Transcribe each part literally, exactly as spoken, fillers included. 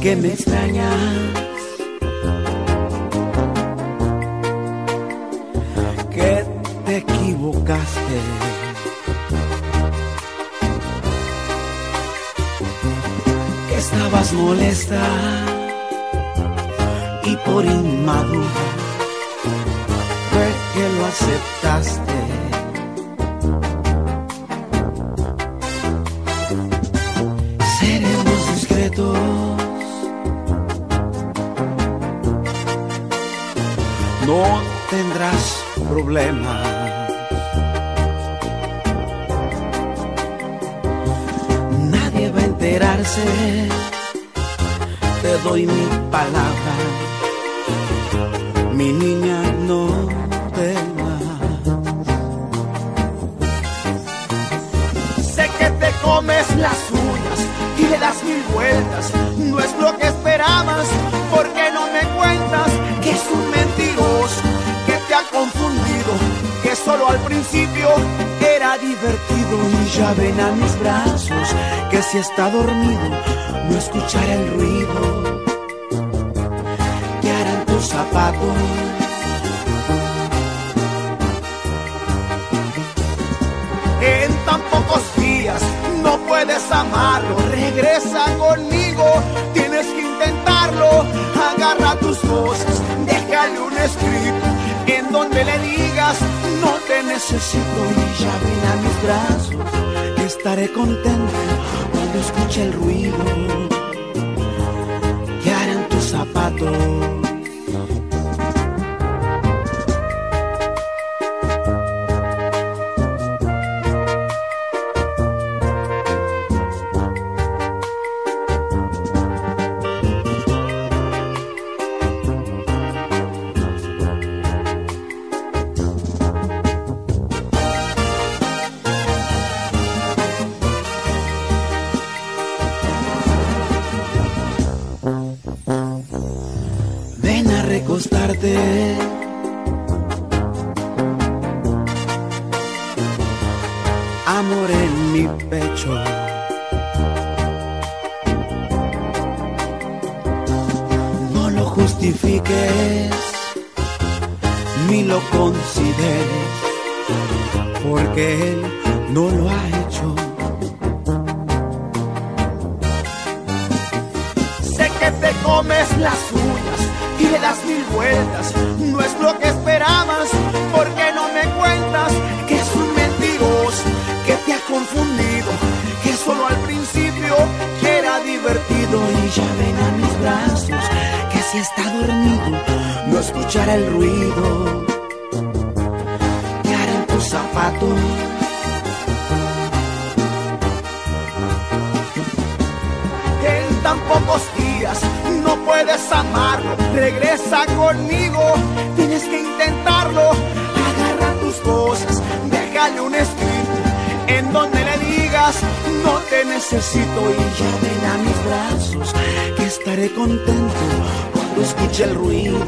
que me extrañas. Que te equivocaste. Que estabas molesta y por inmadura fue que lo aceptaste. No tendrás problemas. Nadie va a enterarse. Te doy mi palabra. Mi niña, no temas. Sé que te comes las uñas y le das mil vueltas. No es lo que esperabas. ¿Por qué no me cuentas que es un mentiroso, que te ha confundido, que solo al principio era divertido? Y ya ven a mis brazos que si está dormido no escuchará el ruido que harán tus zapatos. En tan pocos días no puedes amarlo, regresa conmigo, tienes que intentarlo. Agarra tus cosas, déjale un escrito en donde le digas no te necesito. Y ya ven a mis brazos, estaré contento cuando escuche el ruido que harán tus zapatos. Amor en mi pecho, no lo justifiques ni lo consideres, porque él no lo ha hecho. Sé que te comes las uñas y le das mil vueltas, no es lo que esperabas. ¿Por qué no me cuentas que es un mentiroso, que te ha confundido, que solo al principio era divertido? Y ya ven a mis brazos que si está dormido no escuchará el ruido que harán tus zapatos. En tan pocos días no puedes amarlo, regresa conmigo, tienes que intentarlo. Agarra tus cosas, déjale un escrito en donde le digas no te necesito. Y ya ven a mis brazos que estaré contento cuando escuche el ruido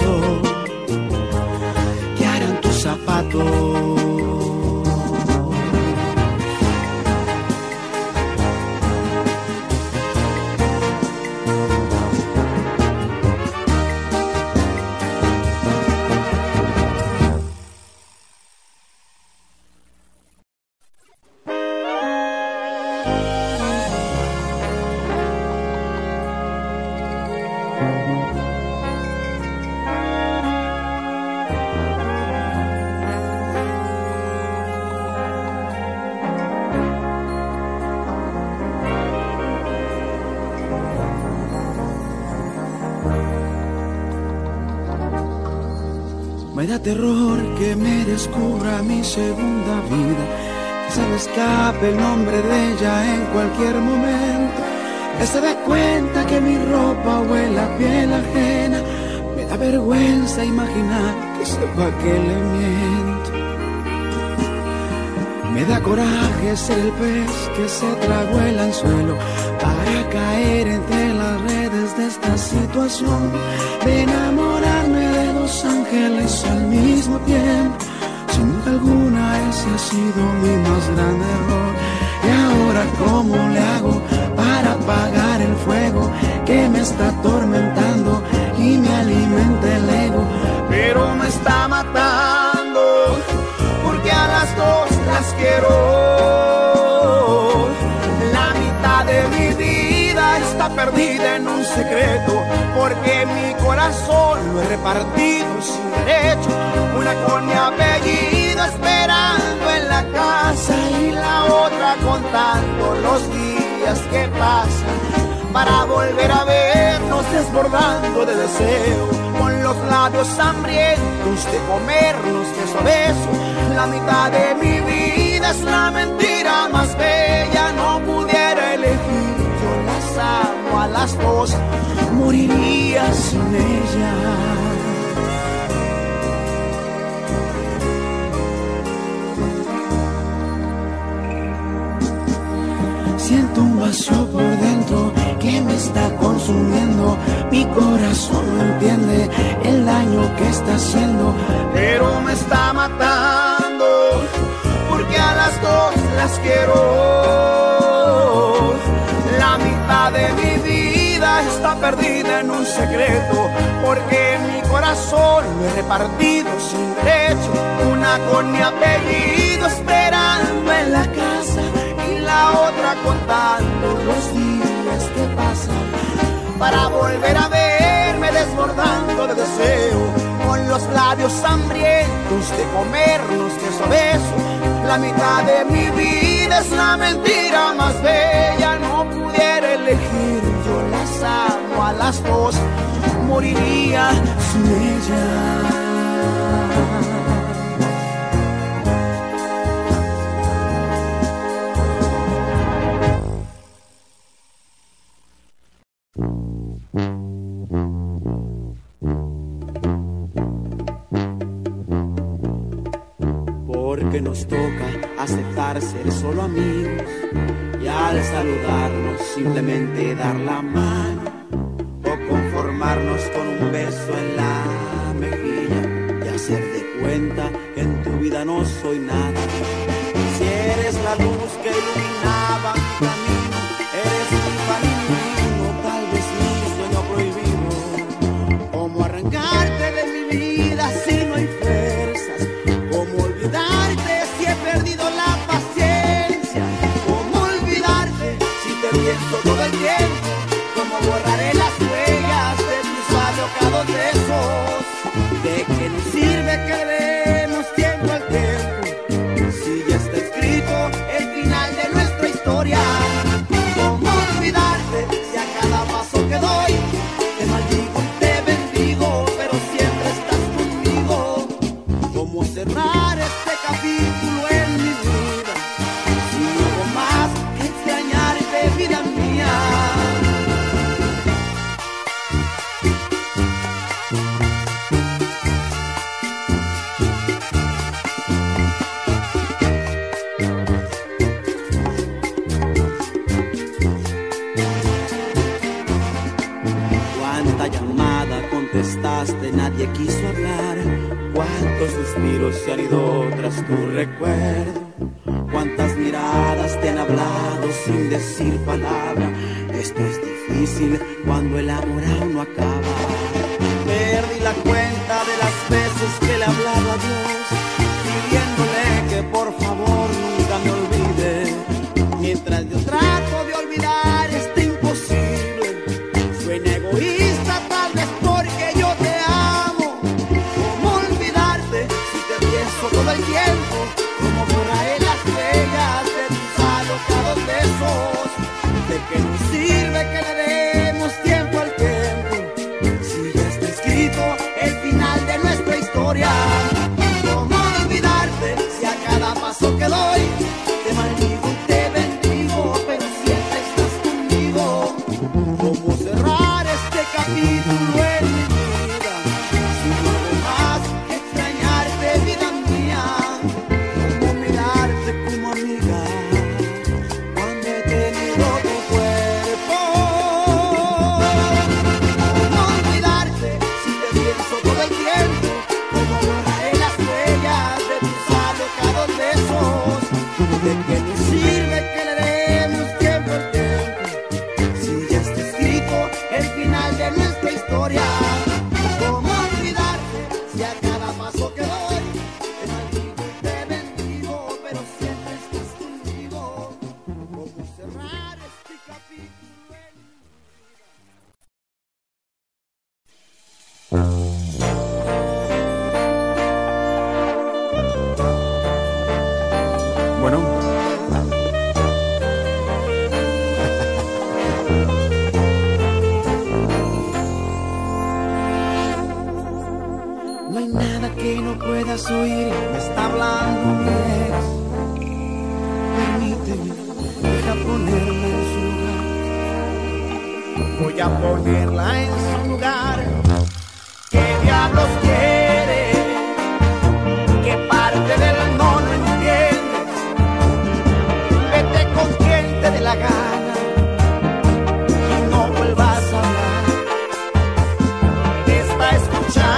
que harán tus zapatos. Me da terror que me descubra mi segunda vida, que se me escape el nombre de ella en cualquier momento, que se dé cuenta que mi ropa huele a piel ajena. Me da vergüenza imaginar que sepa que le miento. Me da coraje ser el pez que se tragó el anzuelo para caer entre las redes de esta situación, de enamorarme de los ángeles al mismo tiempo. Sin duda alguna ese ha sido mi más grande error. Y ahora, ¿cómo le hago para apagar el fuego que me me está atormentando y me alimenta el ego, pero me está matando, porque a las dos las quiero. La mitad de mi vida está perdida en un secreto, porque mi corazón lo he repartido sin derecho, una con mi apellido esperando en la casa y la otra contando los días que pasan para volver a vernos, desbordando de deseo, con los labios hambrientos de comernos beso a beso. La mitad de mi vida es la mentira más bella, no pudiera elegir, yo las amo a las dos, moriría sin ella. Siento un vacío por dentro que me está consumiendo, mi corazón no entiende el daño que está haciendo, pero me está matando, porque a las dos las quiero. La mitad de mi vida está perdida en un secreto, porque mi corazón lo he repartido sin derecho, una con mi apellido esperando en la casa, la otra contando los días que pasan para volver a verme, desbordando de deseo, con los labios hambrientos de comernos beso a beso. La mitad de mi vida es la mentira más bella, no pudiera elegir, yo las amo a las dos, moriría sin ella. Porque nos toca aceptar ser solo amigos y al saludarnos simplemente dar la mano o conformarnos con un beso en la mejilla y hacer de cuenta que en tu vida no soy nada. Si eres la luz que iluminaba mi camino, eres mi camino, tal vez mi sueño prohibido. ¿Cómo arrancarte de mi vida si no hay fuerzas? ¿Cómo olvidarte si he perdido la paciencia? ¿Cómo olvidarte si te pienso todo el tiempo? ¿Cómo borraré las huellas de tus alocados besos? ¿De qué nos sirve que demos tiempo al tiempo si ya está escrito el final de nuestra historia? ¿Cómo olvidarte si a cada paso que doy te maldigo y te bendigo, pero siempre estás conmigo? ¿Cómo cerrar este capítulo en mi vida si no hago más que extrañarte, vida mía? Nadie quiso hablar, cuántos suspiros se han ido tras tu recuerdo, cuántas miradas te han hablado sin decir palabra. Esto es difícil cuando el amor aún no acaba. Perdí la cuenta de las veces que le he hablado a Dios, pidiéndole que por favor nunca me olvide. Mientras yo trato de olvidar este imposible, suena egoísta tal vez porque yo te todo el tiempo, como borraré las huellas de tus alocados besos. ¿De qué nos sirve que le demos tiempo al tiempo si ya está escrito el final de nuestra historia? ¿Cómo olvidarte si a cada paso que doy te maldigo y te bendigo, pero siempre estás conmigo? ¿Cómo cerrar este capítulo en mi vida si no hago más que extrañarte, vida mía? Sirve que le demos tiempo al tiempo si ya está escrito. el final de nuestra historia. ¿Cómo olvidarte si a cada paso que doy te bendigo, pero siempre estás conmigo? ¿Cómo cerrar este capítulo en mi vida? Puedas oír, me está hablando mi ex. Permíteme, deja ponerme en su lugar. Voy a ponerla en su lugar. ¿Qué diablos quiere? ¿Qué parte del no lo entiendes? Vete con quien te dé la gana y no vuelvas a hablar. Te está escuchando.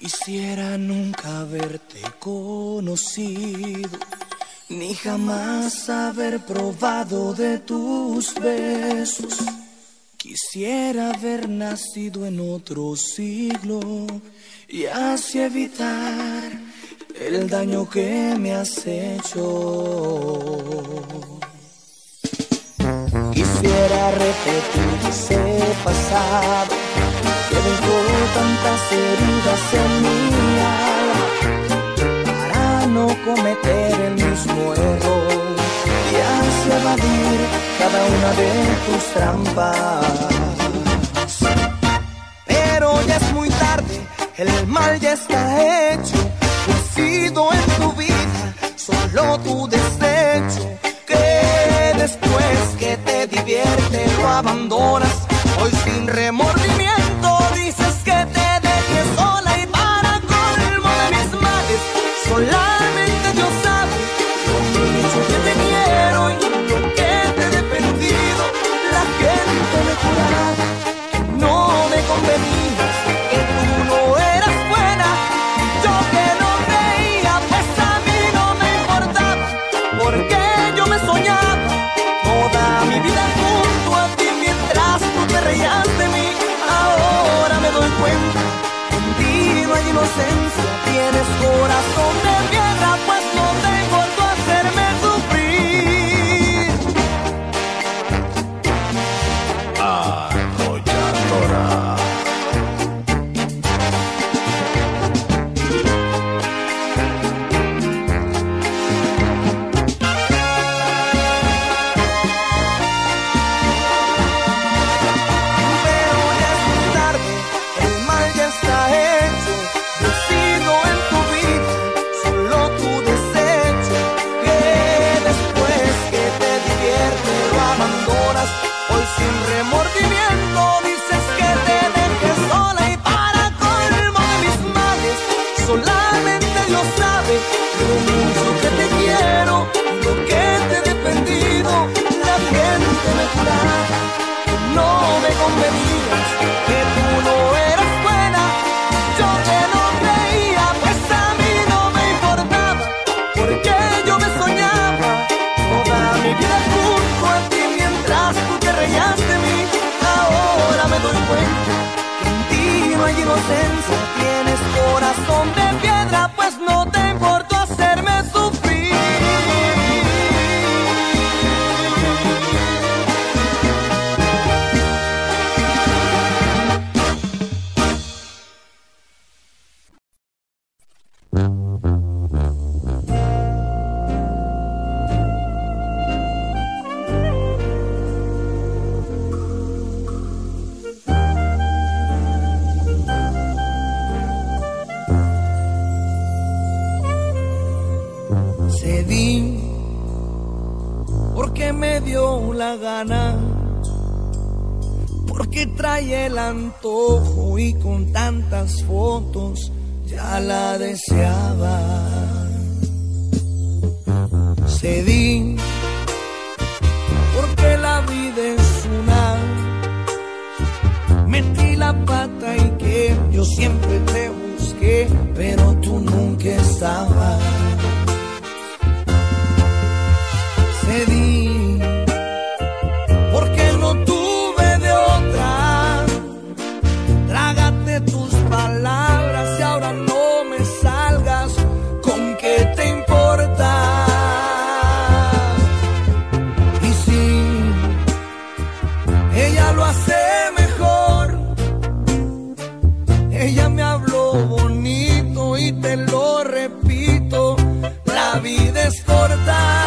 Quisiera nunca haberte conocido, ni jamás haber probado de tus besos. Quisiera haber nacido en otro siglo y así evitar el daño que me has hecho. Quisiera repetir ese pasado que dejó tantas heridas en mi alma, para no cometer el mismo error y así evadir cada una de tus trampas. Pero ya es muy tarde, el mal ya está hecho. Tú has sido en tu vida solo tu desecho, que después que te divierte lo abandonas. Hoy sin remordimiento dices que te dejé sola, y para colmo de mis males solamente Dios sabe lo mucho que te quiero y lo que te he defendido. La gente me jurará que no me convenías, que tú no eras buena, yo que no creía, pues a mí no me importaba, porque yo me soñaba toda mi vida junto a ti mientras que me dio la gana, porque trae el antojo y con tantas fotos ya la deseaba. Cedí porque la vida es una, metí la pata y que yo siempre te busqué, pero tú nunca estabas. Cedí porque no tuve de otra, trágate tus palabras y ahora no me salgas con que te importa. Y sí, ella lo hace mejor, ella me habló bonito y te lo repito, la vida es corta.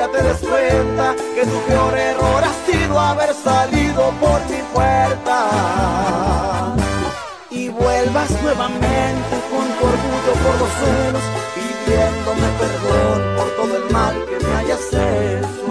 día te des cuenta que tu peor error ha sido haber salido por mi puerta. Y vuelvas nuevamente con tu orgullo por los suelos, pidiéndome perdón por todo el mal que me hayas hecho.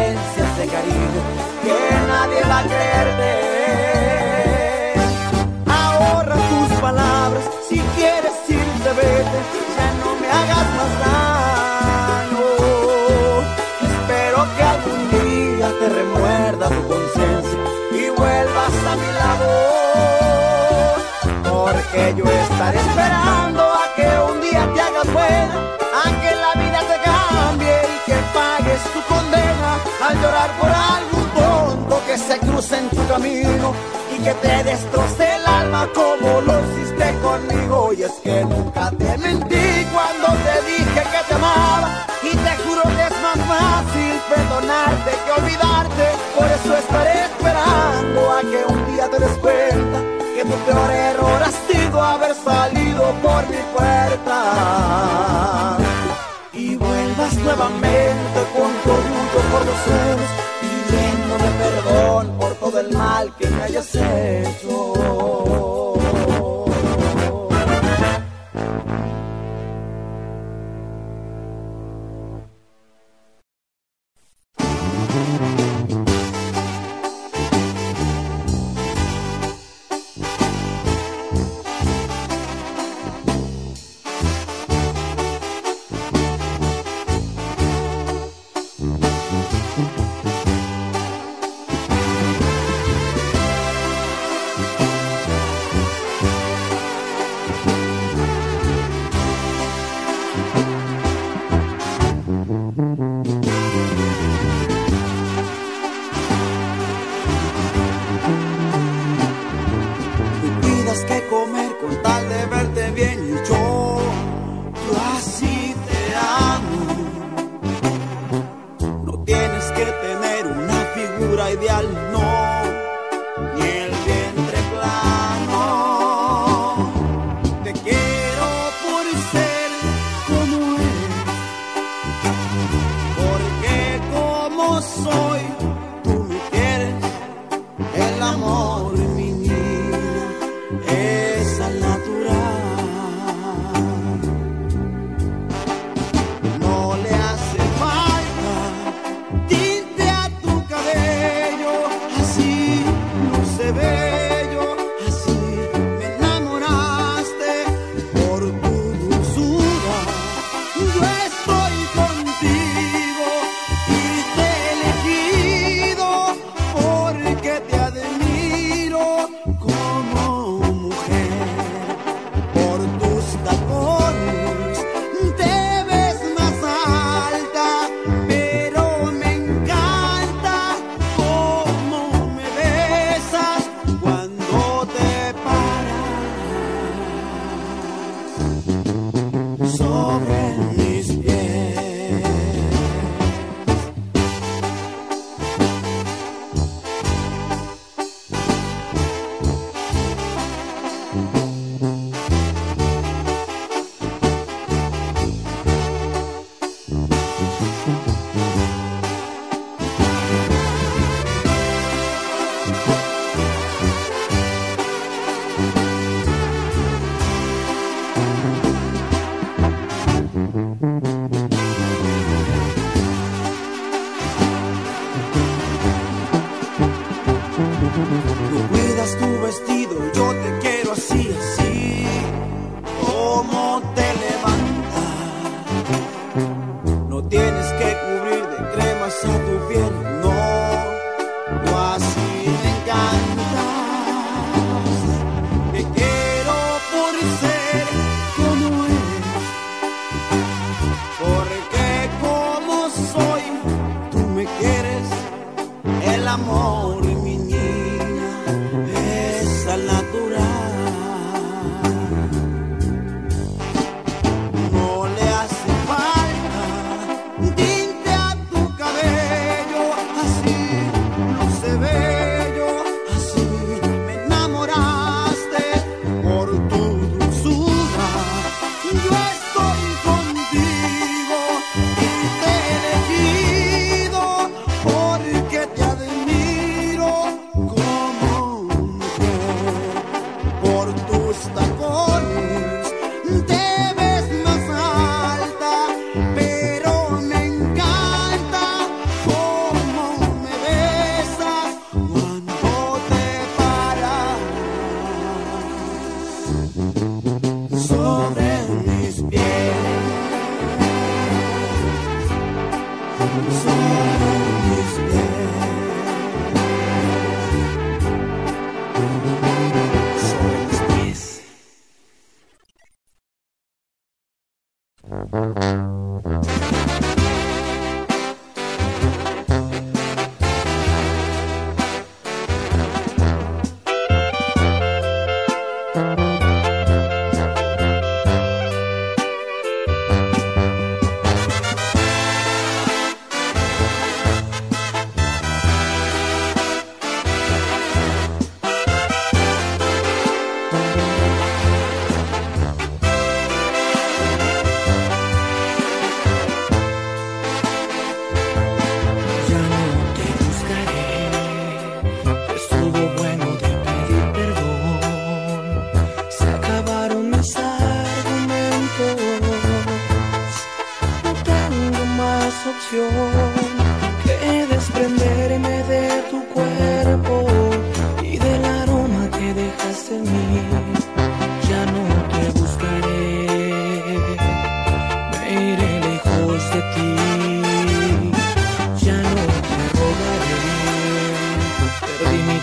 Carencias de cariño que nadie va a creerte. Ahorra tus palabras, si quieres irte vete, ya no me hagas más daño. Espero que algún día te remuerda tu conciencia y vuelvas a mi lado, porque yo estaré esperando a que un día te hagas buena, a que la vida te cambie y que pagues tu condena al llorar por algún tonto que se cruce en tu camino y que te destroce el alma como lo hiciste conmigo. Y es que nunca te mentí cuando te dije que te amaba, y te juro que es más fácil perdonarte que olvidarte. Por eso estaré esperando a que un día te des cuenta que tu peor error ha sido haber salido por mi puerta. Y vuelvas nuevamente con tu orgullo por los suelos, pidiéndome perdón por todo el mal que me hayas hecho. Amor y mi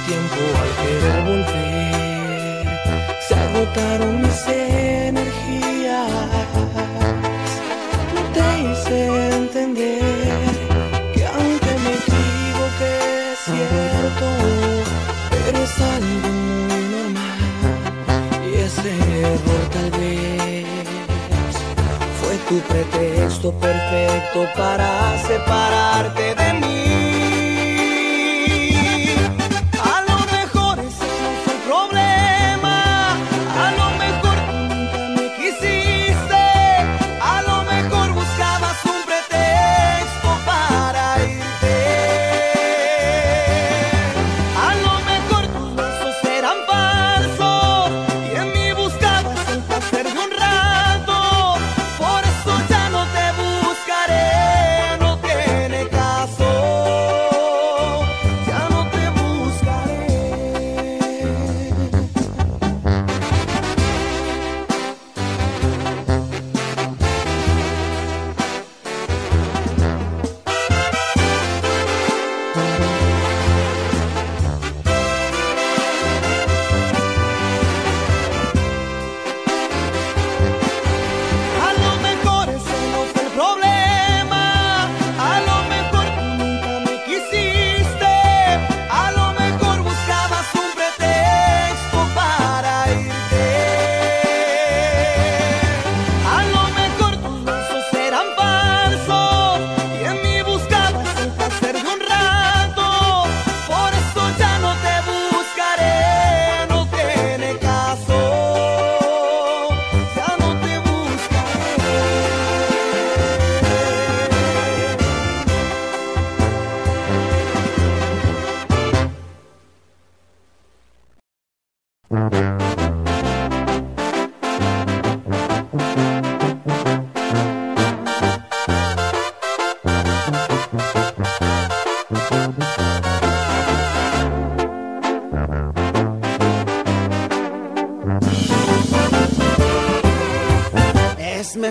tiempo al querer volver. Se agotaron mis energías. No te hice entender que aunque me equivoqué es cierto, pero es algo muy normal. Y ese error tal vez fue tu pretexto perfecto para separarte de mí.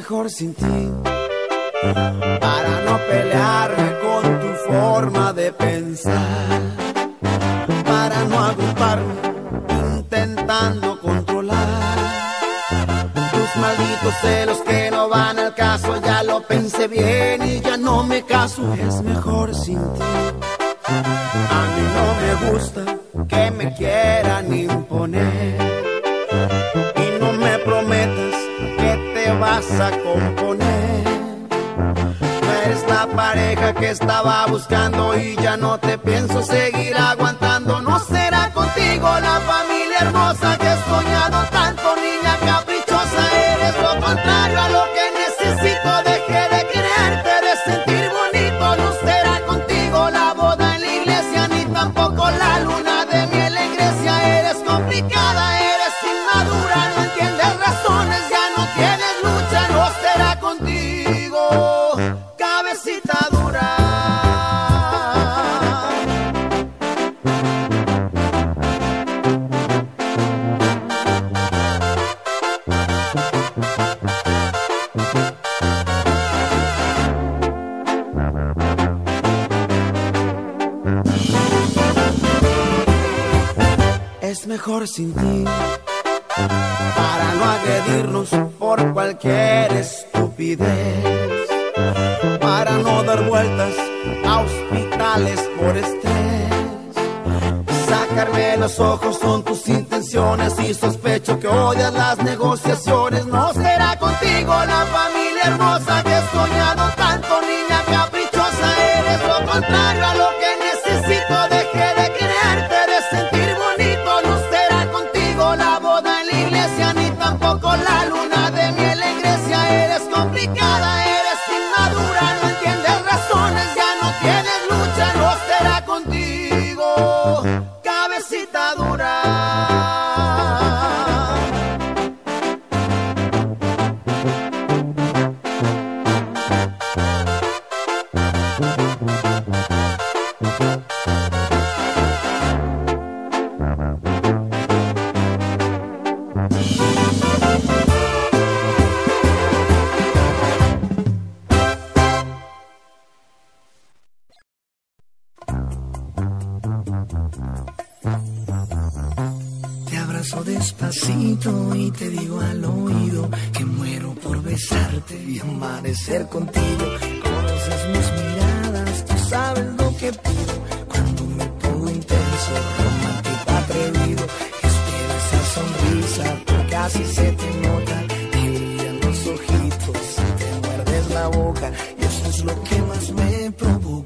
Mejor sin ti, para no pelearme con tu forma de pensar, para no agruparme intentando controlar tus malditos celos que no van al caso. Ya lo pensé bien y ya no me caso. Es mejor sin ti. A mí no me gusta que me quieran imponer y no me prometas que te vas a componer. No eres la pareja que estaba buscando y ya no te pienso seguir aguantando. No será contigo la familia hermosa que he soñado tanto, niña caprichosa. Eres lo contrario a lo que necesito. Dejé de quererte, de sentir bonito. No será contigo la boda en la iglesia, ni tampoco la luna de miel en Grecia. Eres complicada, eres inmadura, no entiendes razones, ya no tienes lucha. No será contigo, cabecita dura. Es mejor sin ti, para no agredirnos por cualquier estupidez, para no dar vueltas a hospitales por estrés. Sacarme los ojos son tus intenciones y sospecho que odias las negociaciones. No será contigo la familia hermosa que he soñado tanto, niña caprichosa. Eres lo contrario a lo que necesito. Dejé de quererte, de sentir bonito. No será contigo la boda en la iglesia, ni tampoco la luna de miel en Grecia. Eres complicada, eres inmadura, no entiendes razones, ya no tienes lucha. No será contigo, cabecita dura. Wow. paso despacito y te digo al oído que muero por besarte y amanecer contigo. Conoces mis miradas, tú sabes lo que pido cuando me pongo intenso, romántico, atrevido. Espero esa sonrisa que casi se te nota, te brillan los ojitos y te muerdes la boca, y eso es lo que más me provoca.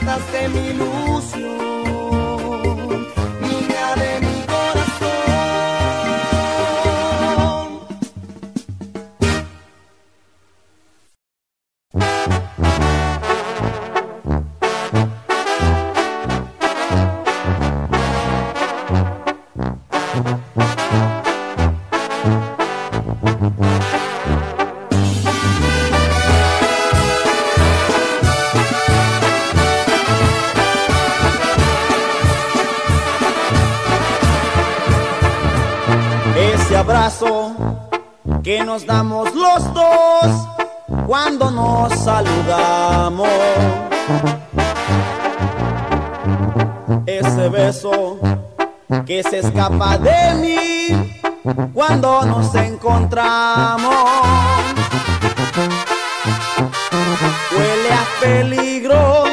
despertaste mi ilusión, niña de mi que nos damos los dos cuando nos saludamos, ese beso que se escapa de mí cuando nos encontramos, huele a peligro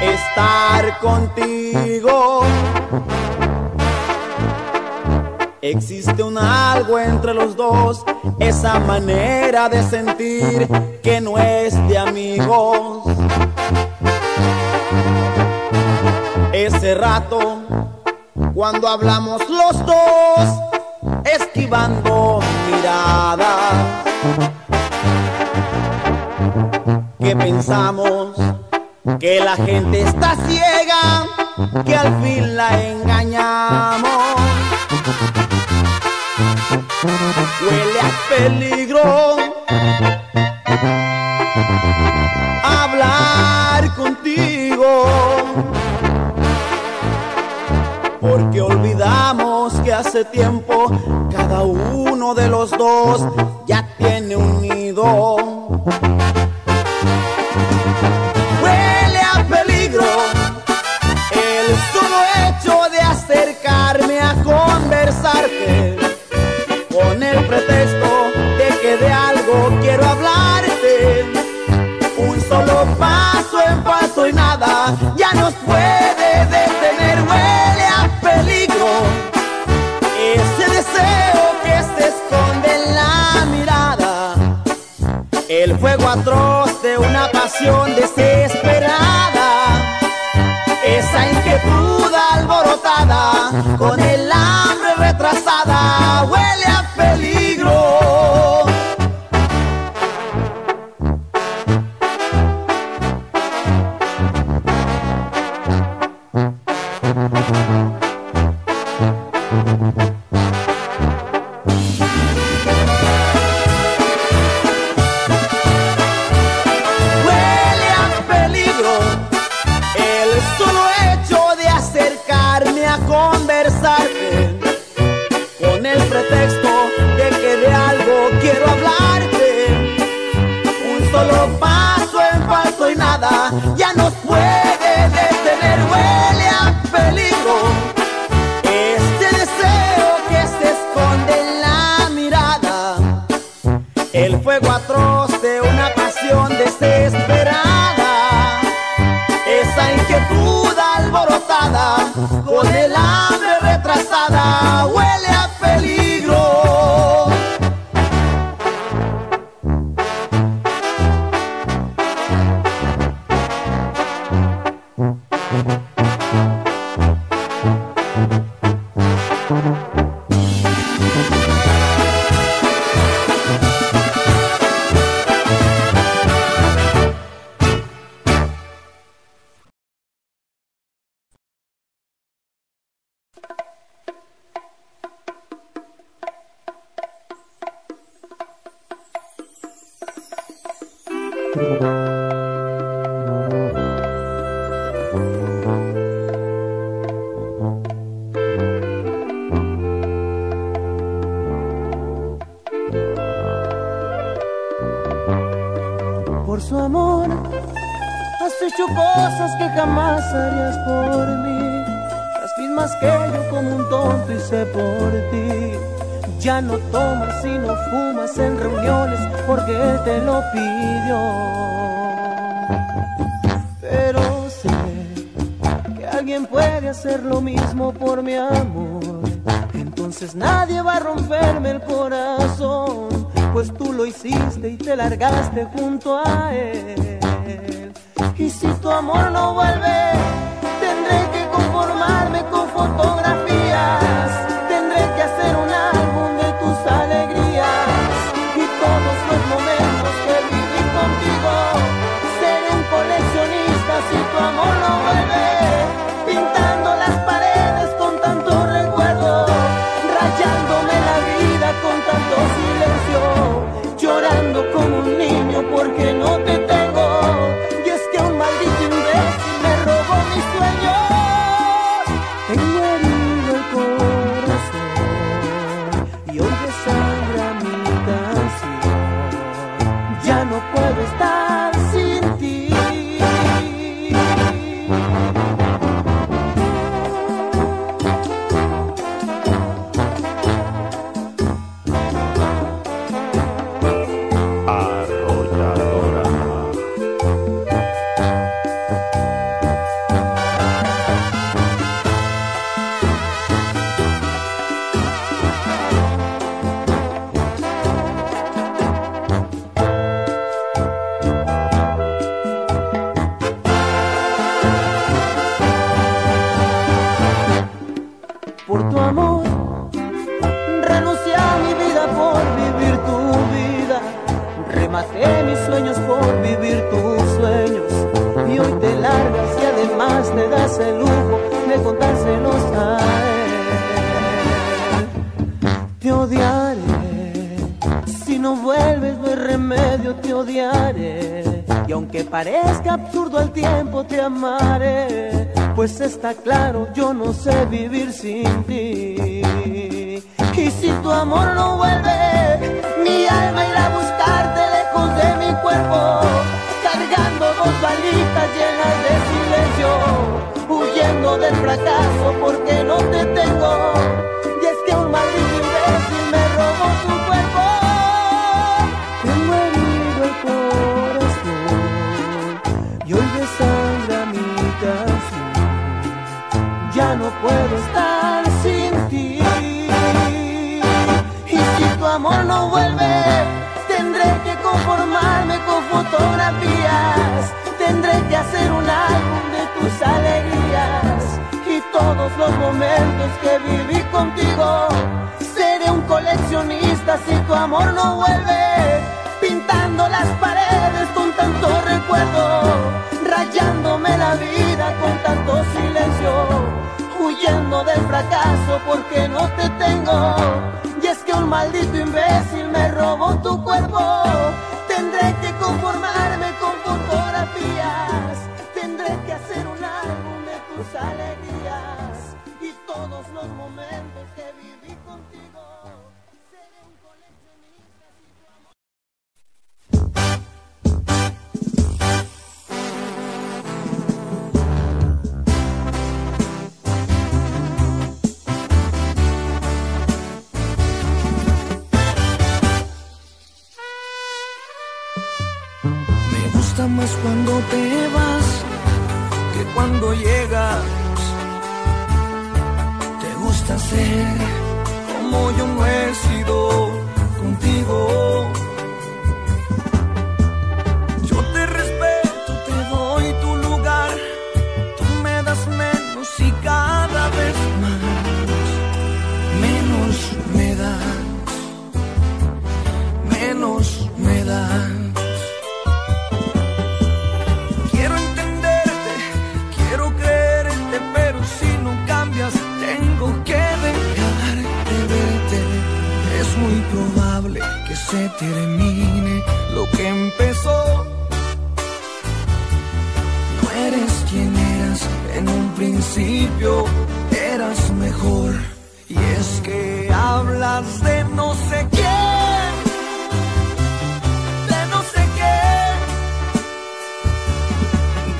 estar contigo. Existe un algo entre los dos, esa manera de sentir que no es de amigos. Ese rato, cuando hablamos los dos, esquivando miradas, que pensamos que la gente está ciega, que al fin la engañamos. Huele a peligro hablar contigo, porque olvidamos que hace tiempo cada uno de los dos ya tiene un nido. Huele a peligro el solo hecho de acercarme a conversarte, con el pretexto de que de algo quiero hablarte. Un solo paso en falso y nada ya nos puede detener. Huele a peligro ese deseo que se esconde en la mirada, el fuego atroz de una pasión desesperada, esa inquietud alborotada con el hambre retrasada. Huele a peligro. Huele a peligro el solo hecho de acercarme a conversarte, con el pretexto de que de algo quiero hablarte. Un solo paso en falso y nada ya nos puede detener. Huele a peligro este deseo que se esconde en la mirada, el fuego atroz de una pasión desesperada, esa inquietud alborotada con el hambre retrasada. Huele a peligro. Por su amor has hecho cosas que jamás harías por mí, las mismas que yo como un tonto hice por ti. Ya no tomas y no fumas en reuniones porque él te lo pidió, pero sé que alguien puede hacer lo mismo por mi amor. Entonces nadie va a romperme el corazón, pues tú lo hiciste y te largaste junto a él. si tu amor no vuelve, tendré que conformarme con fotografías, tendré que hacer un álbum de tus alegrías, y todos los momentos que viví contigo, seré un coleccionista si tu amor no vuelve, pintando las paredes con tantos recuerdos, rayándome la vida con tanto silencio, llorando como un niño porque no te tengo. Parezca absurdo el tiempo, te amaré, pues está claro, yo no sé vivir sin ti. Y si tu amor no vuelve, mi alma irá a buscarte lejos de mi cuerpo, cargando dos balitas llenas de silencio, huyendo del fracaso porque no te tengo, y es que un maldito imbécil me robó tu cuerpo. Tengo herido el corazón y hoy desangra mi canción, ya no puedo estar sin ti. Y si tu amor no vuelve, tendré que conformarme con fotografías, tendré que hacer un álbum de tus alegrías, y todos los momentos que viví contigo, seré un coleccionista si tu amor no vuelve, pintando las paredes con tanto recuerdo, rayándome la vida con tanto silencio, huyendo del fracaso porque no te tengo, y es que un maldito imbécil me robó tu cuerpo, tendré que conformarme con fotografías, tendré que hacer un álbum de tus alegrías, y todos los momentos que viví contigo. Me gusta más cuando te vas que cuando llegas. Te gusta ser como yo no he sido contigo. Yo te respeto, te doy tu lugar, tú me das menos y cada vez más. Menos me das, menos me das. Que se termine lo que empezó. No eres quien eras en un principio, eras mejor. Y es que hablas de no sé quién, de no sé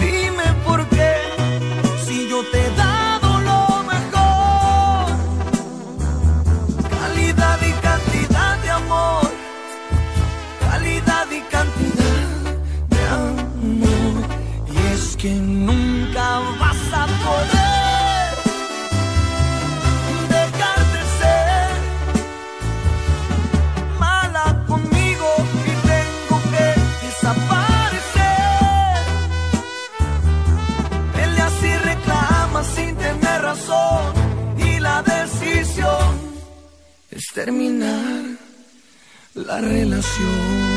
qué. Dime por qué, si yo te he dado lo mejor, calidad y cantidad. Amor, calidad y cantidad de amor, y es que nunca vas a poder dejar de ser mala conmigo y tengo que desaparecer. terminar la relación.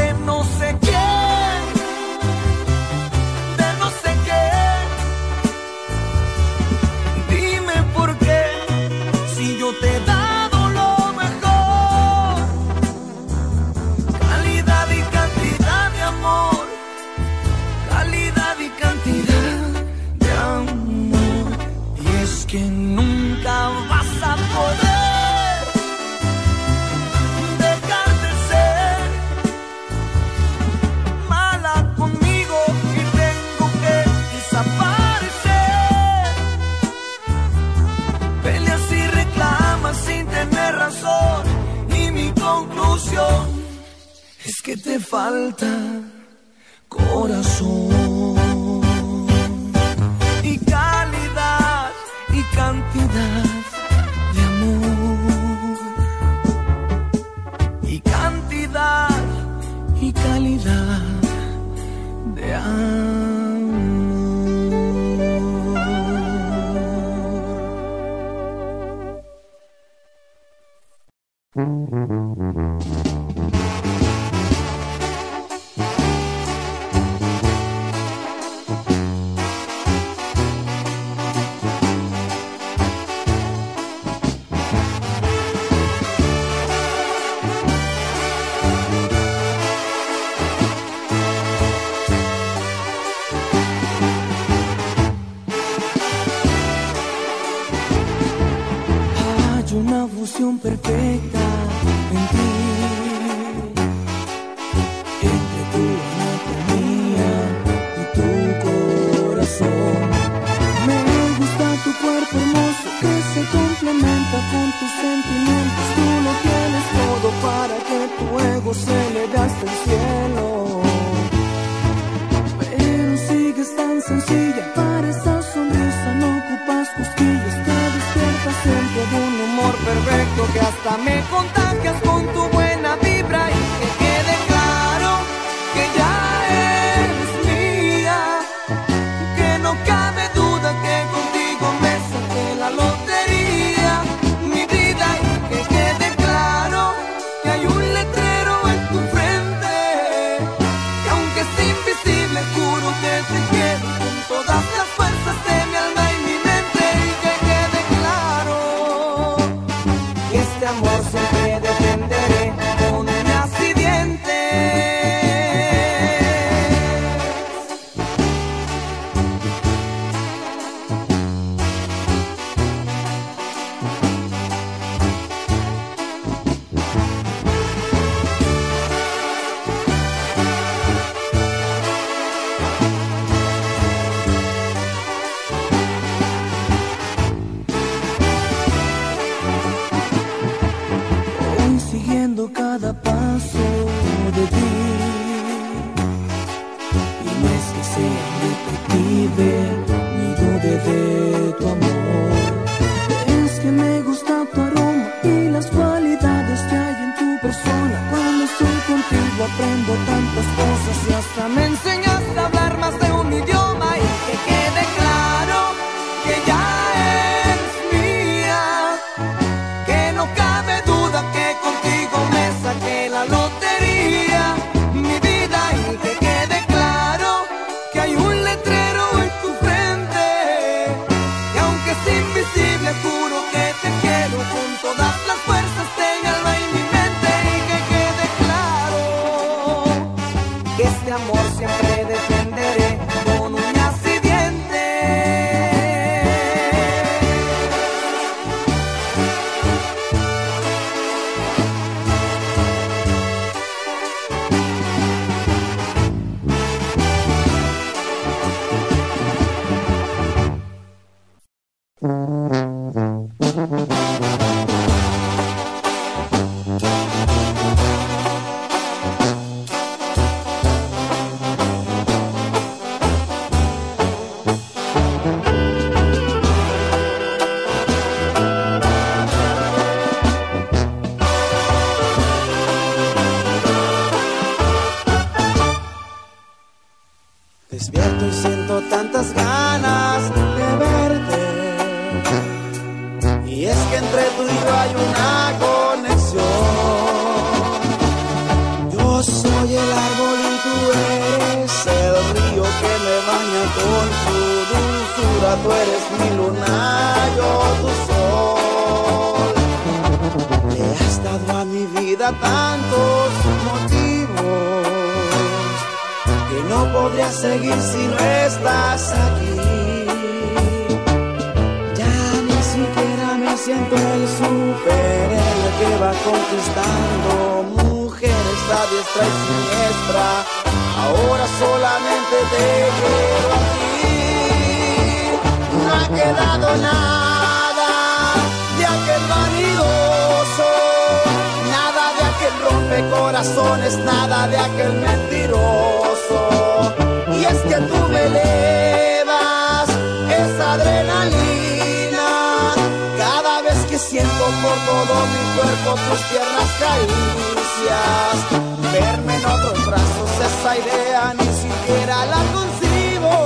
De no sé qué, de no sé qué. Dime por qué, si yo te he dado lo mejor. Calidad y cantidad de amor, calidad y cantidad de amor. Y es que nunca vas a poder razón, y mi conclusión es que te falta corazón y calidad y cantidad de amor, y cantidad y calidad de amor. Perfecta en ti, entre tu anatomía y tu corazón. Me gusta tu cuerpo hermoso que se complementa con tus sentimientos. Tú lo tienes todo para que tu ego se le gaste el cielo. Pero sigues tan sencilla, para esa sonrisa no ocupas cosquillas. Siempre de un humor perfecto que hasta me contagias con tu buena vibra, y que quede claro que ya eres mía, que no cabe duda que contigo me saqué la lotería, mi vida. Y que quede claro que hay un letrero en tu frente, que aunque es invisible, juro que te quiero con todas las fuerzas de mi alma y mi mente. Y que quede este amor siempre defenderé con uñas y dientes. Cada paso de ti, y no es que sea un detective ni dude de tu amor. Es que me gusta tu aroma y las cualidades que hay en tu persona. Cuando estoy contigo aprendo tantas cosas, y hasta me enseñaste a hablar más de un idioma. Y que quede claro que ya eres mía, que no cabe duda que contigo me saqué la lotería, mi vida. Y que quede claro que hay un letrero en tu frente, y aunque es invisible, juro que te quiero con todas las fuerzas de mi alma y mi mente. Y que quede claro que este amor siempre defenderé con uñas y dientes. hay una conexión. Yo soy el árbol y tú eres el río que me baña con su dulzura. Tú eres mi luna, yo tu sol. Le has dado a mi vida tantos motivos que no podría seguir si no estás aquí. Siento el superhéroe que va conquistando mujeres a diestra y siniestra. Ahora solamente te quiero aquí. No ha quedado nada de aquel vanidoso, nada de aquel rompecorazones, nada de aquel mentiroso. Y es que tú me elevas esa adrenalina. Siento por todo mi cuerpo tus tiernas caricias. Verme en otros brazos, esa idea ni siquiera la concibo.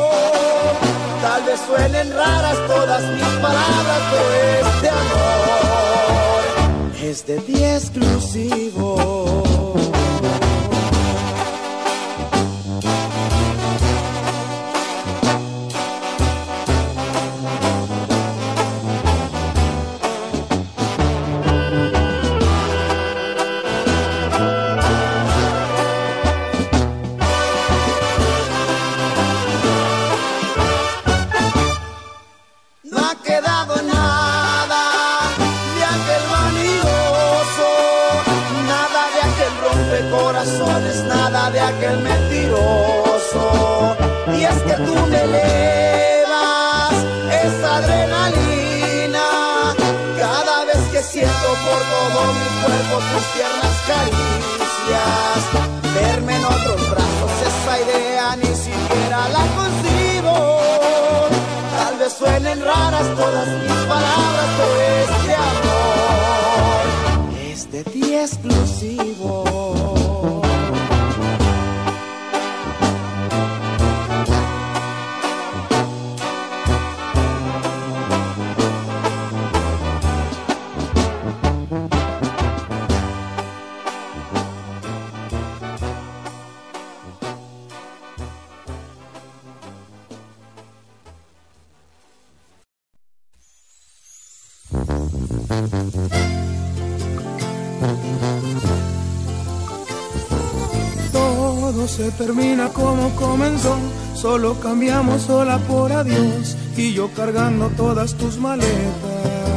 Tal vez suenen raras todas mis palabras, pero este amor es de ti exclusivo. Termina como comenzó, solo cambiamos hola por adiós, y yo cargando todas tus maletas.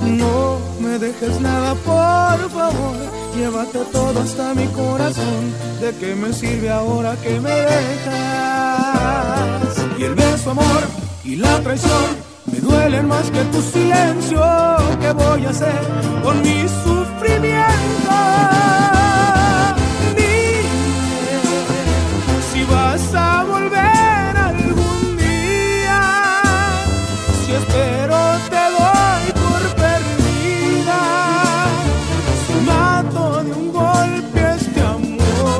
No me dejes nada, por favor, llévate todo hasta mi corazón. ¿De qué me sirve ahora que me dejas? Y el beso, amor, y la traición me duelen más que tu silencio. ¿Qué voy a hacer con mi sufrimiento? Vas a volver algún día, si espero te doy por perdida, si mato de un golpe este amor.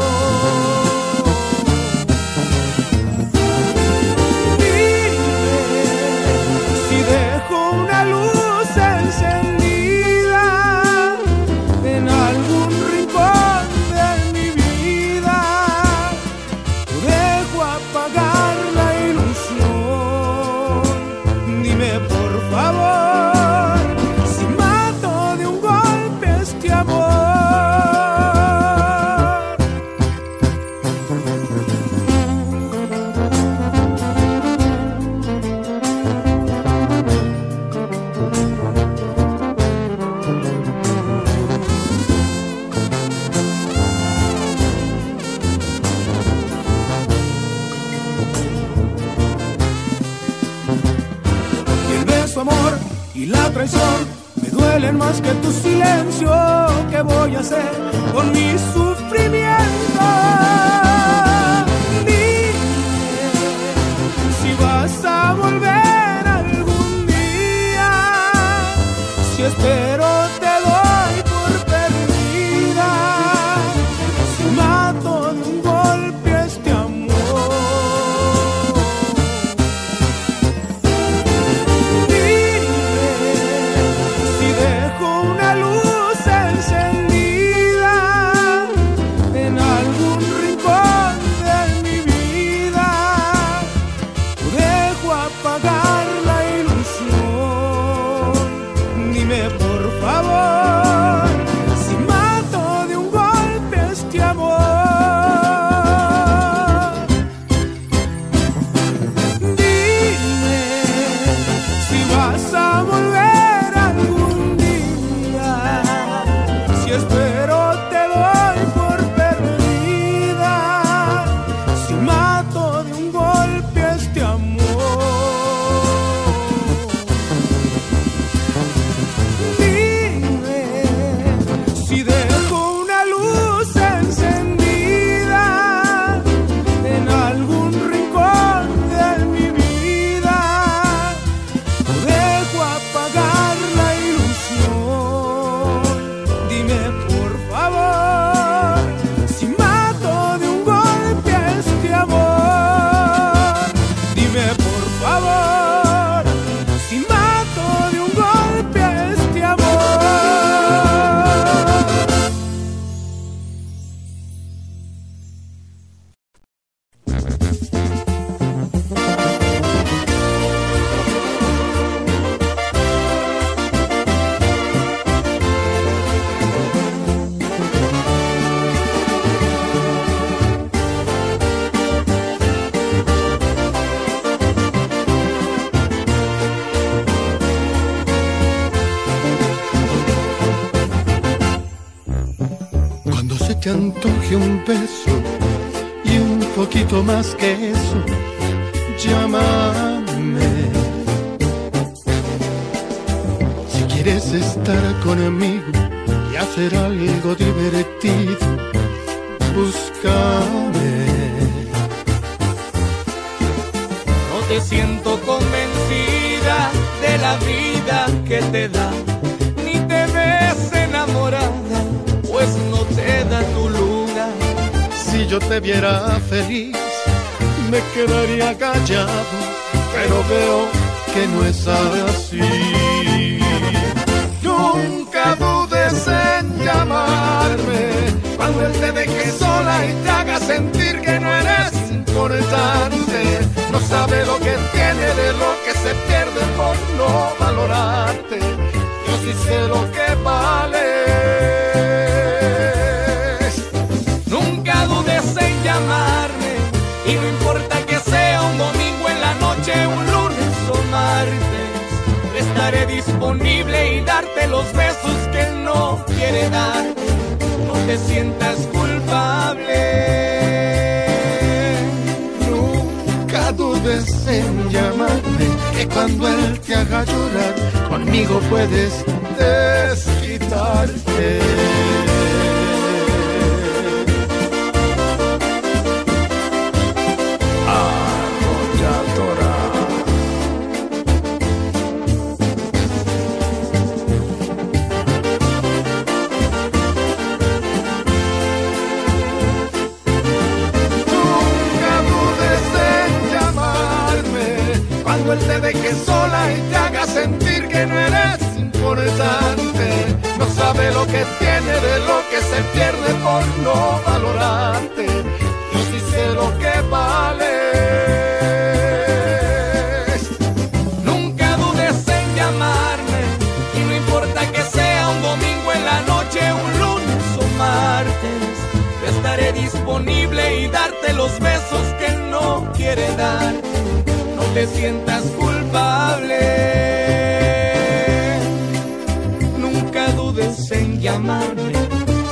Dime si dejo una luz encendida en algún rincón de mi vida. Apagar la ilusión, dime por favor, si mato de un golpe este amor. Y la traición me duelen más que tu silencio. ¿Qué voy a hacer con mi sufrimiento? Dime si vas a volver algún día, si espero te doy por perdida, si mato de un golpe este amor. Yeah. favor, si mato de un golpe este amor. Dime si vas a volver algún día, si espero te doy por perdida, si mato de un golpe este amor. Te antoje un beso y un poquito más que eso, llámame. Si quieres estar conmigo y hacer algo divertido, búscame. No te siento convencida de la vida que te da, ni te ves enamorada, pues no te da tu luna. Si yo te viera feliz, me quedaría callado, pero veo que no es así. Nunca dudes en llamarme cuando él te deje sola y te haga sentir que no eres importante. No sabe lo que tiene de lo que se pierde por no valorarte. Yo sí sé lo que vale. Y no importa que sea un domingo en la noche, un lunes o martes, estaré disponible y darte los besos que él no quiere dar. No te sientas culpable. Nunca dudes en llamarme, que cuando él te haga llorar, conmigo puedes desquitarte. Él te deje sola y te haga sentir que no eres importante. No sabe lo que tiene de lo que se pierde por no valorarte. Yo sí sé lo que vales. Nunca dudes en llamarme, y no importa que sea un domingo en la noche, un lunes o martes, estaré disponible y darte los besos que él no quiere dar. No te sientas culpable. Nunca dudes en llamarme,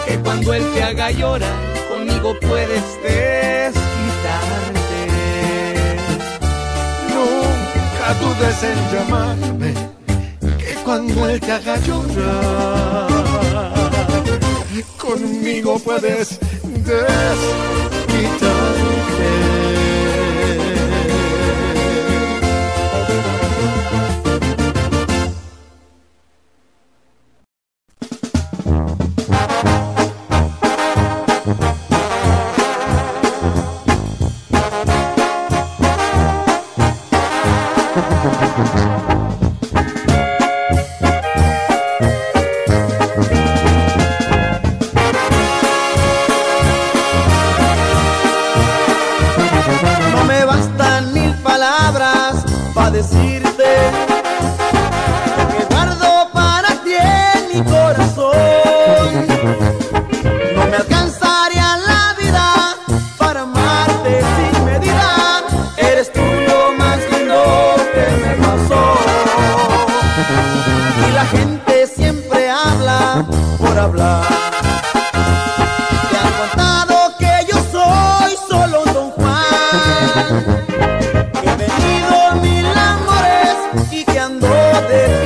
que cuando él te haga llorar, conmigo puedes desquitarte. Nunca dudes en llamarme, que cuando él te haga llorar, conmigo puedes desquitarte. mi corazón. No me alcanzaría la vida para amarte sin medida. Eres tú lo más lindo que me pasó. Y la gente siempre habla por hablar. Te han contado que yo soy solo Don Juan. He venido mil amores y que ando de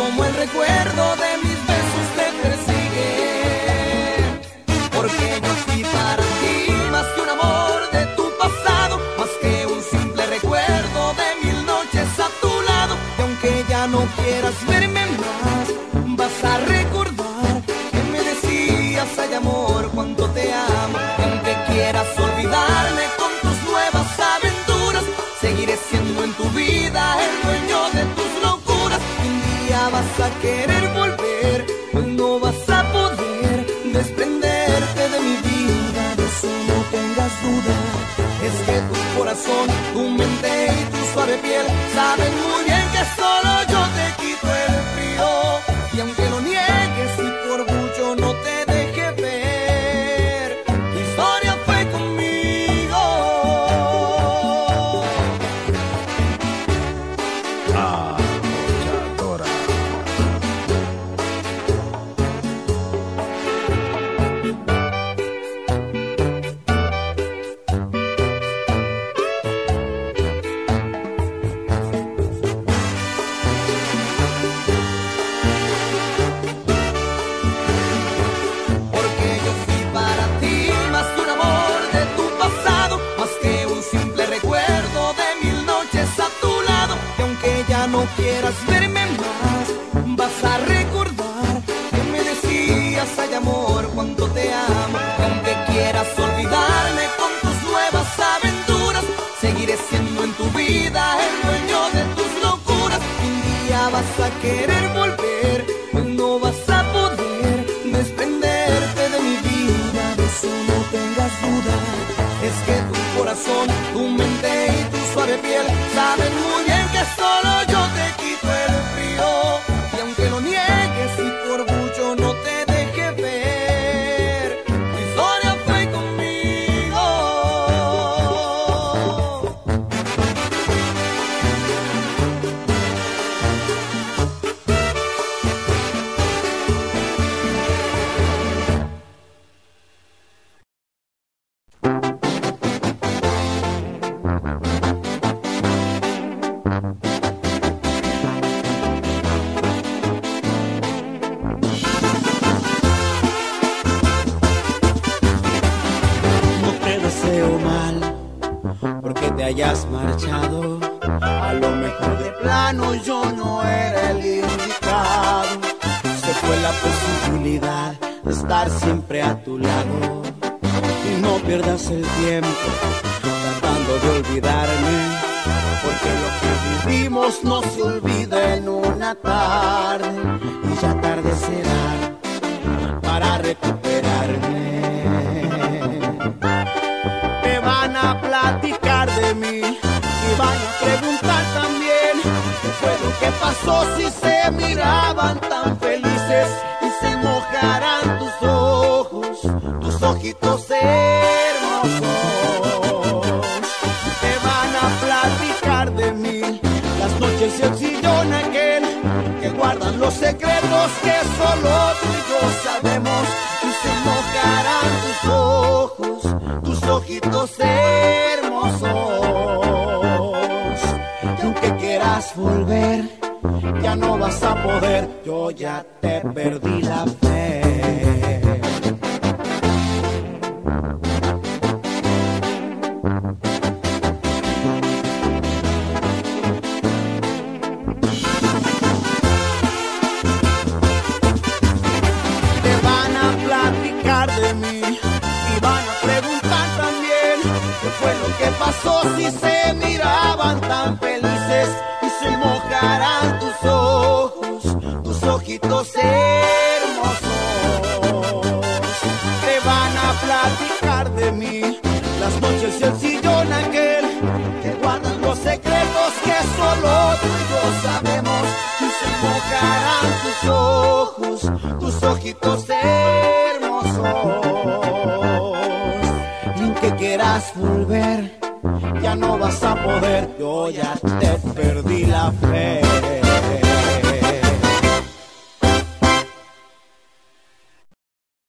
como el recuerdo de mis besos te persigue, porque yo fui para ti más que un amor de tu pasado, más que un simple recuerdo de mil noches a tu lado. Y aunque ya no quieras verme más, vas a recordar que me decías: ay amor, cuánto te amo. Y aunque quieras olvidarme con tus nuevas aventuras, seguiré siendo en tu vida el dueño de tus locuras. Vas a querer volver, no vas a poder desprenderte de mi vida, de eso no tengas duda. Es que tu corazón, tu mente y tu suave piel saben muy bien que solo yo te quito el frío. Y aunque lo niegues y por mucho no te deje ver, tu historia fue conmigo. Ah, no quieras verme más, vas a recordar que me decías: ay amor, cuánto te amo. Aunque quieras olvidarme con tus nuevas aventuras, seguiré siendo en tu vida el dueño de tus locuras. Un día vas a querer volver, no vas a poder desprenderte de mi vida, de eso no tengas duda. Es que tu corazón, tu mente y tu suave piel saben muy bien que solo yo te quito el frío. Y aunque lo niegues y por mucho no te deje ver, te hayas marchado. A lo mejor de plano yo no era el indicado. Se fue la posibilidad de estar siempre a tu lado. Y no pierdas el tiempo tratando de olvidarme, porque lo que vivimos no se olvida en una tarde. Y ya tarde será para recuperarme. Me van a platicar de mí y van a preguntar también qué fue lo que pasó, si se miraban tan felices, y se mojarán tus ojos, tus ojitos hermosos. Me van a platicar de mí las noches y el sillón aquel que guardan los secretos que solo tú y yo sabemos, y se mojarán tus ojos, tus ojitos hermosos. Y aunque quieras volver, ya no vas a poder, yo ya te perdí la fe. Te van a platicar de mí y van a preguntar también qué fue lo que pasó, si se miraban tan felices, y se mojarán tus ojos, tus ojitos hermosos. Te van a platicar de mí las noches y el sillón aquel que guardan los secretos que solo tú y yo sabemos, y se mojarán tus ojos, tus ojitos hermosos. Y aunque quieras volver, ya no vas a poder, yo ya te perdí la fe.